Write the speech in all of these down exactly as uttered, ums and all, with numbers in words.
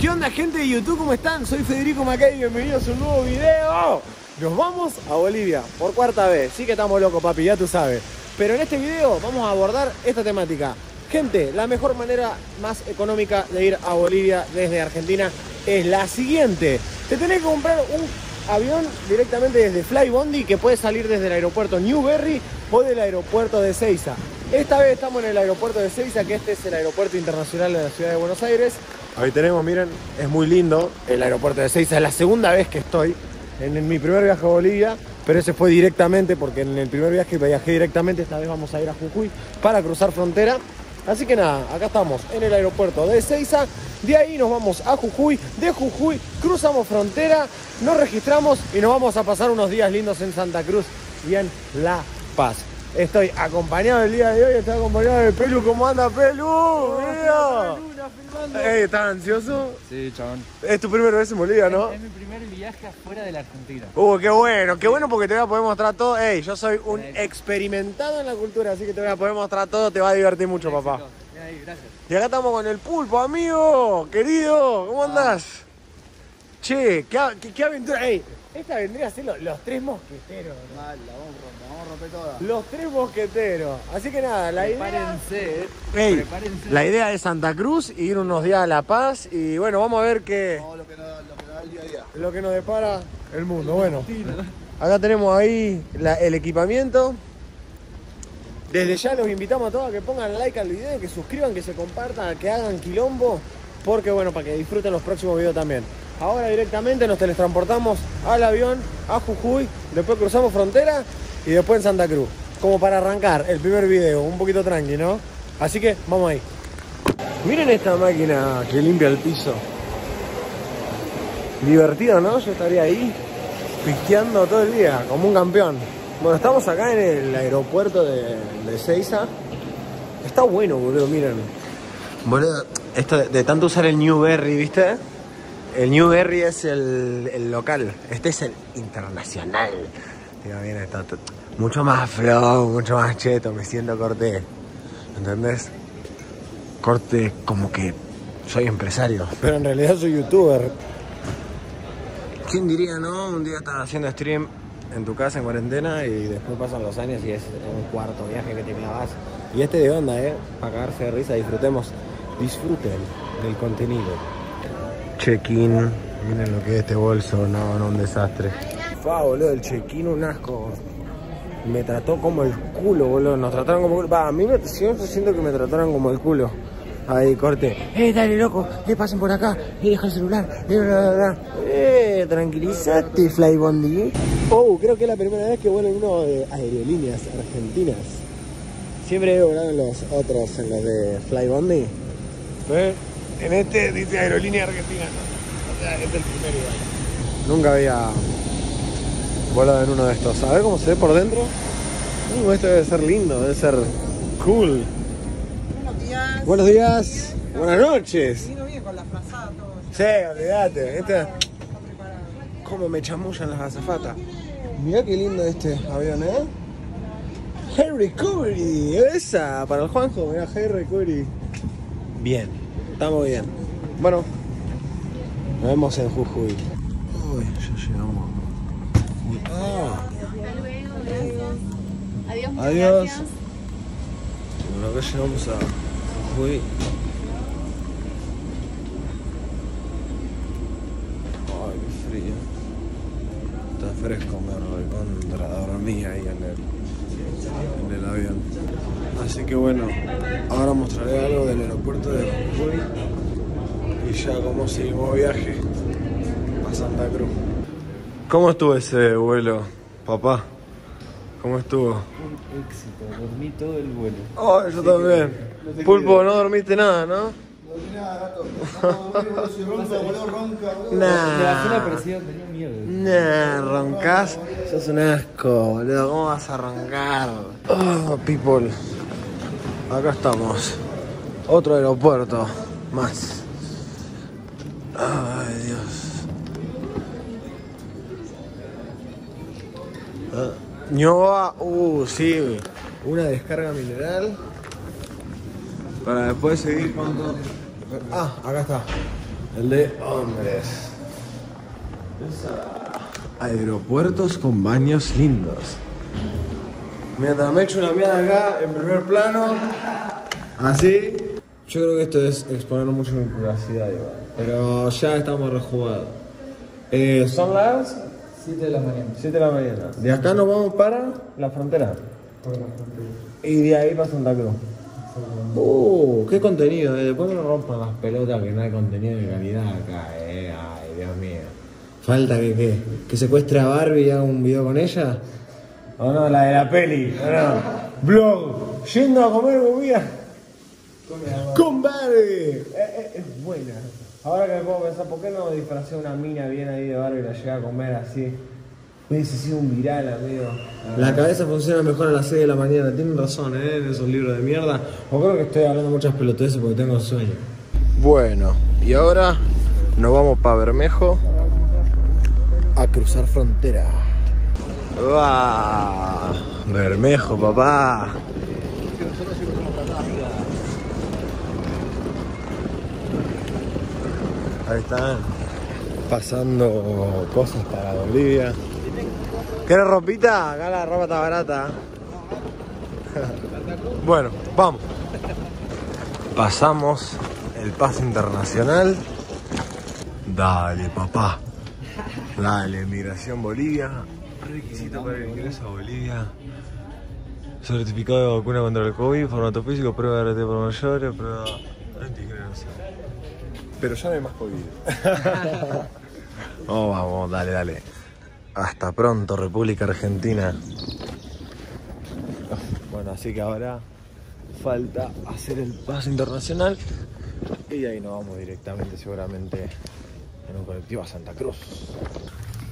¿Qué onda, gente de YouTube? ¿Cómo están? Soy Federico Mackay y bienvenidos a un nuevo video. Nos vamos a Bolivia por cuarta vez. Sí que estamos locos, papi, ya tú sabes. Pero en este video vamos a abordar esta temática. Gente, la mejor manera más económica de ir a Bolivia desde Argentina es la siguiente. Te tenés que comprar un avión directamente desde Flybondi, que puede salir desde el aeropuerto Newbery o del aeropuerto de Ezeiza. Esta vez estamos en el aeropuerto de Ezeiza, que este es el aeropuerto internacional de la ciudad de Buenos Aires. Ahí tenemos, miren, es muy lindo el aeropuerto de Ezeiza. Es la segunda vez que estoy en, en mi primer viaje a Bolivia, pero ese fue directamente, porque en el primer viaje viajé directamente. Esta vez vamos a ir a Jujuy para cruzar frontera. Así que nada, acá estamos en el aeropuerto de Ezeiza, de ahí nos vamos a Jujuy, de Jujuy cruzamos frontera, nos registramos y nos vamos a pasar unos días lindos en Santa Cruz y en La Paz. Estoy acompañado el día de hoy, estoy acompañado de Pelu. ¿Cómo anda, Pelu? ¡Mira! Hey, ¿estás ansioso? Sí, chabón. Es tu primera vez en Bolivia, ¿no? Es, es mi primer viaje afuera de la Argentina. Uh, qué bueno, qué bueno, porque te voy a poder mostrar todo. Hey, yo soy un experimentado en la cultura, así que te voy a poder mostrar todo, te va a divertir mucho, papá. Ahí, gracias. Y acá estamos con el Pulpo, amigo, querido, ¿cómo andás? Ah. Che, qué, qué, qué aventura. Hey, esta vendría a ser los, los tres mosqueteros, ¿no? Mal, la vamos a romper, vamos a romper toda. Los tres mosqueteros. Así que nada, la prepárense, idea... Eh. Hey, prepárense. La idea es Santa Cruz, y ir unos días a La Paz. Y bueno, vamos a ver qué... No, lo que nos da el día a día. Lo que nos depara el mundo, el bueno. Argentina. Acá tenemos ahí la, el equipamiento. Desde ya los invitamos a todos a que pongan like al video, que suscriban, que se compartan, que hagan quilombo. Porque bueno, para que disfruten los próximos videos también. Ahora directamente nos teletransportamos al avión, a Jujuy, después cruzamos frontera y después en Santa Cruz. Como para arrancar el primer video, un poquito tranqui, ¿no? Así que vamos ahí. Miren esta máquina que limpia el piso. Divertido, ¿no? Yo estaría ahí pisteando todo el día, como un campeón. Bueno, estamos acá en el aeropuerto de, de Ezeiza. Está bueno, boludo, miren. Boludo, esto de, de tanto usar el Newbery, ¿viste? El Newbery es el, el local, este es el internacional. Digo, bien, está mucho más flow, mucho más cheto, me siento corte, ¿entendés? Corte como que soy empresario. Pero en realidad soy youtuber. ¿Quién diría, no? Un día estás haciendo stream en tu casa en cuarentena y después pasan los años y es un cuarto viaje que te clavas. Y este de onda, ¿eh? Para cagarse de risa, disfrutemos, disfruten del contenido. Check-in, miren lo que es este bolso, no, no, un desastre. Fa, boludo, el check-in un asco. Me trató como el culo, boludo, nos trataron como el culo. Va, a mí me, siempre siento que me trataron como el culo. Ahí, corte. Eh, dale, loco, que pasen por acá, y deja el celular, bla, bla, bla. Eh, tranquilízate, Flybondi. Oh, creo que es la primera vez que vuelo en uno de aerolíneas argentinas. Siempre he volado en los otros, en los de Flybondi. ¿Eh? En este dice Aerolínea Argentina, ¿no? O sea, este es el primero igual. Nunca había volado en uno de estos. A ver cómo se ve por dentro. Uh, esto debe ser lindo, debe ser cool. Buenos días. Buenos días. Buenas noches. Vino bien con las frazadas todo. Sí, olvídate. Este... Cómo me chamullan las azafatas. Mirá qué lindo este avión, ¿eh? Hey Recovery. Esa, para el Juanjo, mirá, Hey Recovery. Bien. Estamos bien. Bueno, nos vemos en Jujuy. Uy, ya llegamos. Uy. Ah. Hasta luego, gracias. Adiós. Adiós. Gracias. Bueno, acá llegamos a Jujuy. Ay, qué frío. Está fresco, me recontra dormí ahí en el, en el avión. Así que bueno, ahora mostraré algo del aeropuerto de Jujuy y ya como seguimos viaje a Santa Cruz. ¿Cómo estuvo ese vuelo, papá? ¿Cómo estuvo? Un éxito, dormí todo el vuelo. Oh, yo sí, también. Que, no Pulpo, quiero. No dormiste nada, ¿no? No dormí nada, gato. No, no, no, no, ronca, boludo. Nah. Me bajó la presión, tenía miedo. Nah, roncás, sos un asco, boludo. ¿Cómo vas a roncar? Oh, people. Acá estamos, otro aeropuerto más. Ay, Dios. Ñoa, uh, sí, una descarga mineral. Para después seguir con todo. Ah, acá está. El de hombres. Es, uh, aeropuertos con baños lindos. Mientras me echo una mierda acá, en primer plano. Así. Yo creo que esto es exponer mucho mi privacidad, Iván. Pero ya estamos rejugados. Eh, ¿Son las? siete de la mañana. siete de la mañana. De acá nos vamos para la frontera. Por la frontera. Y de ahí para Santa Cruz. Uh, qué contenido, eh. Después no rompan las pelotas que no hay contenido de calidad acá, eh. Ay, Dios mío. Falta que, que, que secuestre a Barbie y haga un video con ella. O no, la de la peli, o no. Blog, yendo a comer comida. Con Barbie. Es, es buena. Ahora que me puedo pensar, ¿por qué no disfrazé una mina bien ahí de Barbie y la llegué a comer así? Hubiese sido un viral, amigo. La cabeza funciona mejor a las seis de la mañana. Tienen razón, ¿eh? En esos libros de mierda. O creo que estoy hablando muchas pelotudeces porque tengo sueño. Bueno, y ahora nos vamos para Bermejo a cruzar frontera. ¡Va! Bermejo, papá. Ahí están pasando cosas para Bolivia. ¿Querés ropita? Acá la ropa está barata. Bueno, vamos. Pasamos el paso internacional. Dale, papá. Dale, migración Bolivia. Requisito para el ingreso a Bolivia: certificado de vacuna contra el COVID, formato físico, prueba de R T por mayores, prueba anticriminación. Pero ya no hay más COVID. Oh, vamos, dale, dale. Hasta pronto, República Argentina. Bueno, así que ahora falta hacer el paso internacional y de ahí nos vamos directamente, seguramente, en un colectivo a Santa Cruz.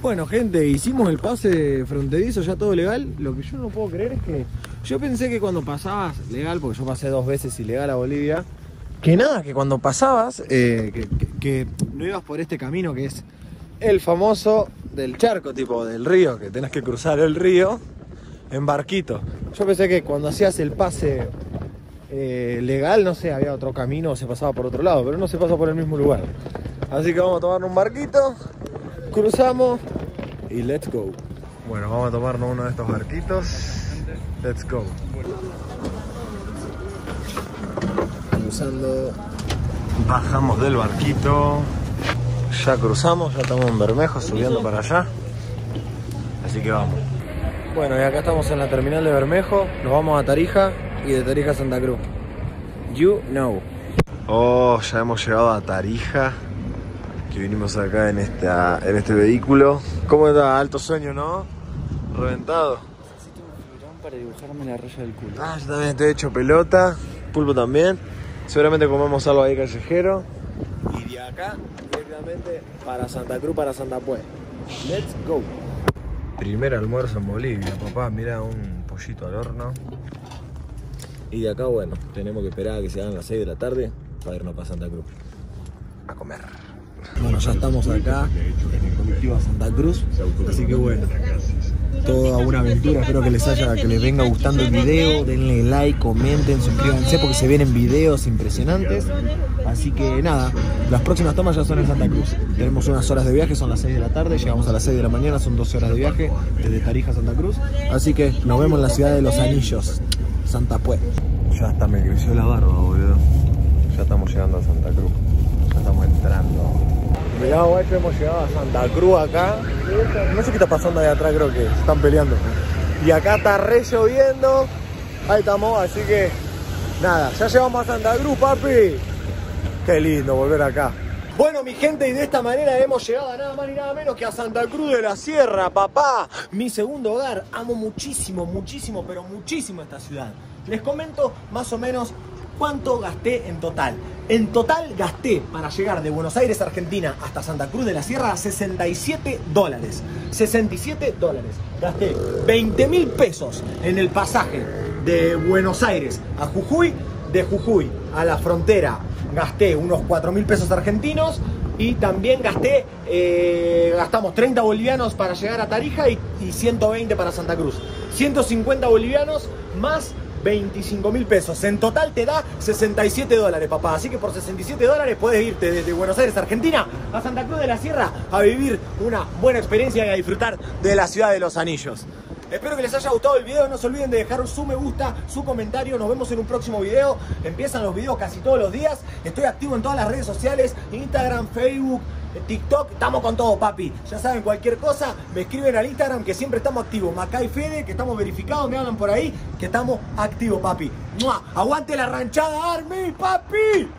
Bueno, gente, hicimos el pase fronterizo, ya todo legal. Lo que yo no puedo creer es que yo pensé que cuando pasabas legal, porque yo pasé dos veces ilegal a Bolivia, que nada, que cuando pasabas, eh, que, que, que no ibas por este camino que es el famoso del charco, tipo del río, que tenés que cruzar el río en barquito. Yo pensé que cuando hacías el pase eh, legal, no sé, había otro camino o se pasaba por otro lado, pero no se pasa por el mismo lugar. Así que vamos a tomar un barquito, cruzamos y let's go. Bueno, vamos a tomarnos uno de estos barquitos. Let's go. Cruzando. Bajamos del barquito. Ya cruzamos, ya estamos en Bermejo subiendo para allá. Así que vamos. Bueno, y acá estamos en la terminal de Bermejo. Nos vamos a Tarija y de Tarija a Santa Cruz. You know. Oh, ya hemos llegado a Tarija. Que vinimos acá en, esta, en este vehículo. ¿Cómo está? Alto sueño, ¿no? Reventado. Necesito un figurón para dibujarme la raya del culo. Ah, yo también estoy hecho pelota. Pulpo también. Seguramente comemos algo ahí callejero. Y de acá directamente para Santa Cruz, para Santa Pue. Let's go. Primer almuerzo en Bolivia, papá. Mirá, un pollito al horno. Y de acá, bueno, tenemos que esperar a que se hagan las seis de la tarde para irnos para Santa Cruz a comer. Bueno, ya estamos acá en el colectivo a Santa Cruz. Así que bueno, toda una aventura. Espero que les haya, que les venga gustando el video. Denle like, comenten, suscríbanse porque se vienen videos impresionantes. Así que nada, las próximas tomas ya son en Santa Cruz. Tenemos unas horas de viaje, son las seis de la tarde. Llegamos a las seis de la mañana, son doce horas de viaje desde Tarija a Santa Cruz. Así que nos vemos en la ciudad de Los Anillos, Santa Pue. Ya hasta me creció la barba, boludo. Ya estamos llegando a Santa Cruz. Ya estamos entrando. Mirá, guacho, hemos llegado a Santa Cruz acá. No sé qué está pasando ahí atrás, creo que están peleando. Y acá está re lloviendo. Ahí estamos, así que nada, ya llegamos a Santa Cruz, papi. Qué lindo volver acá. Bueno, mi gente, y de esta manera hemos llegado a nada más ni nada menos que a Santa Cruz de la Sierra, papá. Mi segundo hogar. Amo muchísimo, muchísimo, pero muchísimo esta ciudad. Les comento más o menos cuánto gasté en total. En total gasté para llegar de Buenos Aires, Argentina, hasta Santa Cruz de la Sierra sesenta y siete dólares. sesenta y siete dólares. Gasté veinte mil pesos en el pasaje de Buenos Aires a Jujuy. De Jujuy a la frontera gasté unos cuatro mil pesos argentinos. Y también gasté, eh, gastamos treinta bolivianos para llegar a Tarija y, y ciento veinte para Santa Cruz. ciento cincuenta bolivianos más veinticinco mil pesos. En total te da sesenta y siete dólares, papá. Así que por sesenta y siete dólares puedes irte desde Buenos Aires, Argentina, a Santa Cruz de la Sierra a vivir una buena experiencia y a disfrutar de la ciudad de los anillos. Espero que les haya gustado el video, no se olviden de dejar su me gusta, su comentario, nos vemos en un próximo video. Empiezan los videos casi todos los días, estoy activo en todas las redes sociales, Instagram, Facebook, TikTok, estamos con todo, papi. Ya saben, cualquier cosa, me escriben al Instagram que siempre estamos activos, Mackay Fede, que estamos verificados, me hablan por ahí, que estamos activos, papi. ¡Mua! ¡Aguante la ranchada, Army, papi!